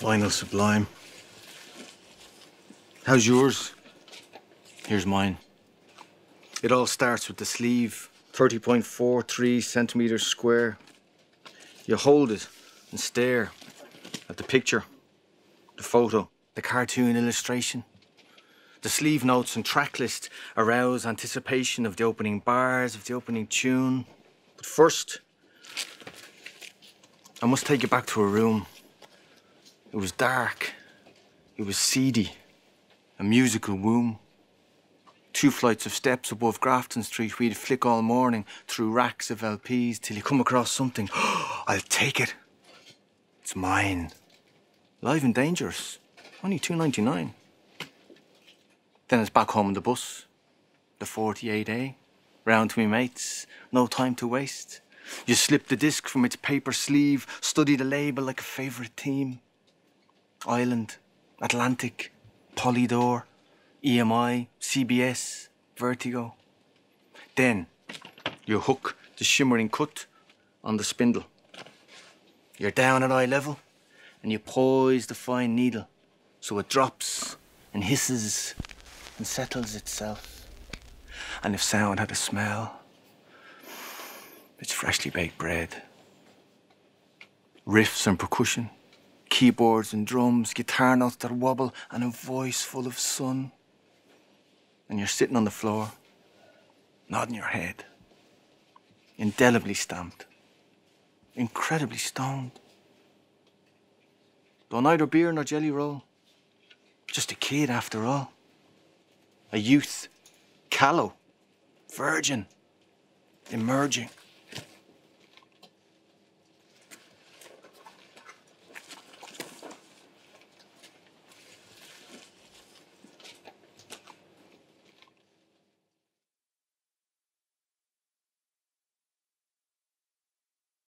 Final sublime. How's yours? Here's mine. It all starts with the sleeve, 30.43 centimeters square. You hold it and stare at the picture, the photo, the cartoon illustration. The sleeve notes and track list arouse anticipation of the opening bars, of the opening tune. But first, I must take you back to a room. It was dark, it was seedy, a musical womb. Two flights of steps above Grafton Street, we'd flick all morning through racks of LPs till you come across something. I'll take it. It's mine. Live and dangerous. Only $2.99. Then it's back home on the bus. The 48A. Round to me mates. No time to waste. You slip the disc from its paper sleeve, study the label like a favourite theme. Island, Atlantic, Polydor, EMI, CBS, Vertigo. Then you hook the shimmering cut on the spindle. You're down at eye level and you poise the fine needle so it drops and hisses and settles itself. And if sound had a smell, it's freshly baked bread. Riffs and percussion. Keyboards and drums, guitar notes that wobble, and a voice full of sun. And you're sitting on the floor, nodding your head, indelibly stamped, incredibly stoned. Though neither beer nor jelly roll, just a kid after all. A youth, callow, virgin, emerging.